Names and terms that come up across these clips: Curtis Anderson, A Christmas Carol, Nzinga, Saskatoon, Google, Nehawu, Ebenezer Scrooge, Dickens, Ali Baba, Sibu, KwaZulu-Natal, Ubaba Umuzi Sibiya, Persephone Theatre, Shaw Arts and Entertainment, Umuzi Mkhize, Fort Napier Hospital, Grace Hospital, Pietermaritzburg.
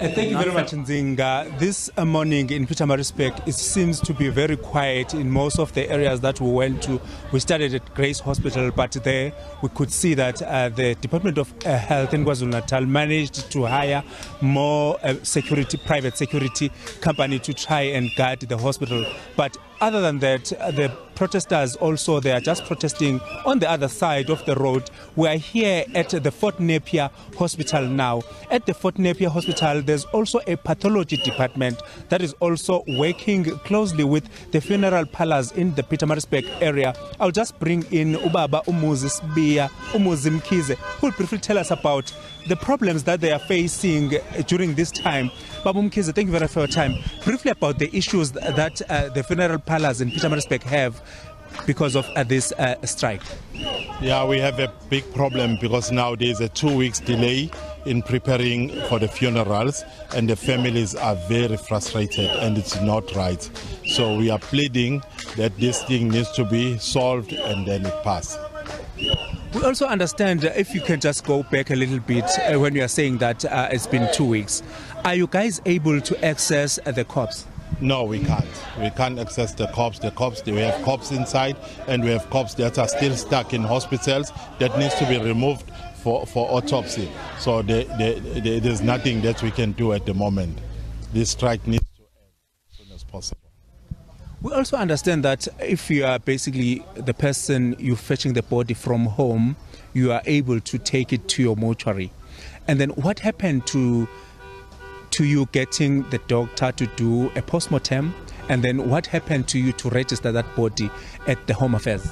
Thank you very much, Nzinga. This morning in Pietermaritzburg, it seems to be very quiet in most of the areas that we went to. We started at Grace Hospital, but there we could see that the Department of Health in KwaZulu-Natal managed to hire more private security company to try and guard the hospital. But other than that, the protesters also, they are just protesting on the other side of the road. We are here at the Fort Napier Hospital now. At the Fort Napier Hospital, there's also a pathology department that is also working closely with the funeral parlors in the Pietermaritzburg area. I'll just bring in Ubaba Umuzi Sibiya, Umuzi Mkhize, who will briefly tell us about the problems that they are facing during this time. Babu Mkhize, thank you very much for your time. Briefly about the issues that the funeral parlors in Pietermaritzburg have because of this strike. Yeah, we have a big problem because now there's a 2 weeks delay in preparing for the funerals, and the families are very frustrated, and it's not right. So we are pleading that this thing needs to be solved and then it passes. We also understand, if you can just go back a little bit, when you are saying that it's been 2 weeks, are you guys able to access the corpse? No, we can't. We can't access the corpse. We have corpse inside, and we have corpse that are still stuck in hospitals that needs to be removed for autopsy. So there's nothing that we can do at the moment. This strike needs to end as soon as possible. We also understand that if you are basically the person, you're fetching the body from home, you are able to take it to your mortuary. And then what happened to you getting the doctor to do a postmortem, and then what happened to you to register that body at the Home Affairs?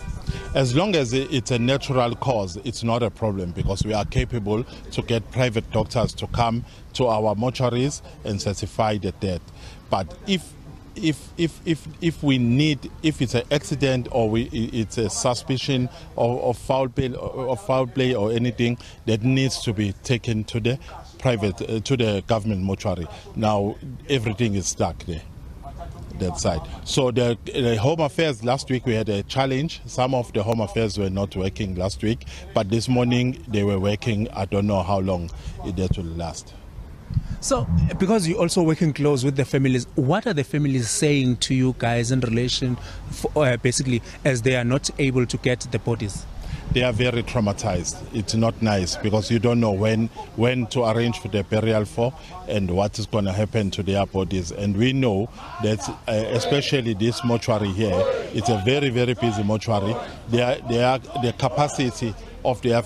As long as it's a natural cause, it's not a problem, because we are capable to get private doctors to come to our mortuaries and certify the death. But if it's an accident, or it's a suspicion of foul play or anything, that needs to be taken to the private to the government mortuary. Now everything is stuck there, that side. So the Home Affairs, last week we had a challenge. Some of the Home Affairs were not working last week, but this morning they were working. I don't know how long that will last. So, because you're also working close with the families, what are the families saying to you guys in relation, basically, as they are not able to get the bodies? They are very traumatized. It's not nice, because you don't know when to arrange for the burial for, and what is going to happen to their bodies. And we know that, especially this mortuary here, it's a very, very busy mortuary. The capacity of their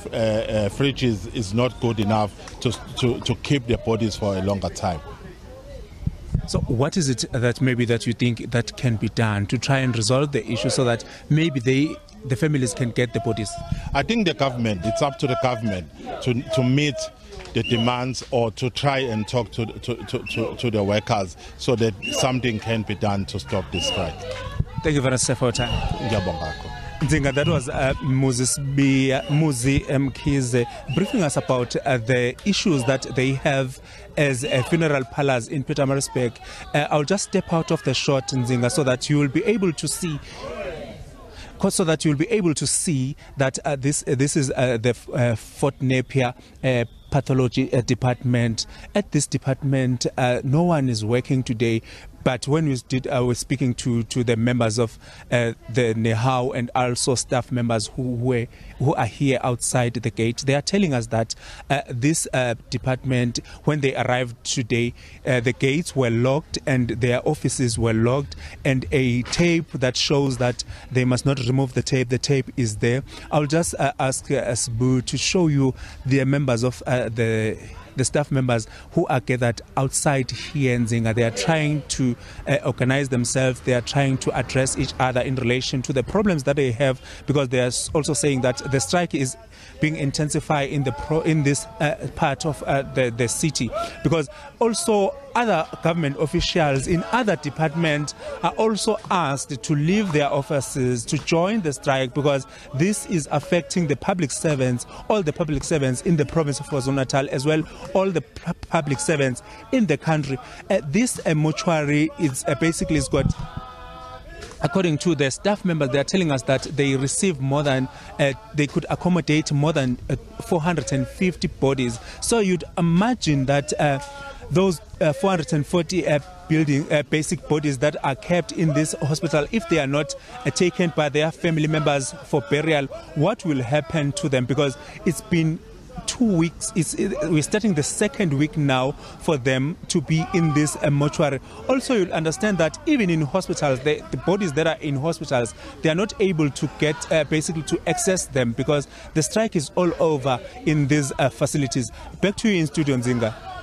fridge is not good enough to keep their bodies for a longer time. So what is it that maybe that you think that can be done to try and resolve the issue so that maybe the families can get the bodies? I think the government, it's up to the government to meet the demands, or to try and talk to the workers so that something can be done to stop this strike. Thank you very much for your time. Nzinga, that was Umuzi Mkhize briefing us about the issues that they have as funeral parlors in Pietermaritzburg. I'll just step out of the shot, Nzinga, so that you will be able to see. So that you'll be able to see that this is the Fort Napier pathology department. At this department, no one is working today. But when I was speaking to the members of the Nehawu, and also staff members who are here outside the gate, they are telling us that this department, when they arrived today, the gates were locked and their offices were locked, and a tape that shows that they must not remove the tape. The tape is there. I'll just ask Sibu to show you the members of the staff members who are gathered outside here in Nzinga. They are trying to organize themselves. They are trying to address each other in relation to the problems that they have, because they are also saying that the strike is being intensified in this part of the city, because also other government officials in other departments are also asked to leave their offices to join the strike, because this is affecting the public servants, all the public servants in the province of KwaZulu-Natal, as well all the public servants in the country. This mortuary is basically has got, according to the staff members, they are telling us that they receive more than, they could accommodate more than 450 bodies. So you'd imagine that those 440 basic bodies that are kept in this hospital, if they are not taken by their family members for burial, what will happen to them? Because it's been 2 weeks, we're starting the second week now for them to be in this mortuary. Also, you'll understand that even in hospitals, the bodies that are in hospitals, they are not able to get, basically to access them because the strike is all over in these facilities. Back to you in studio, Nzinga.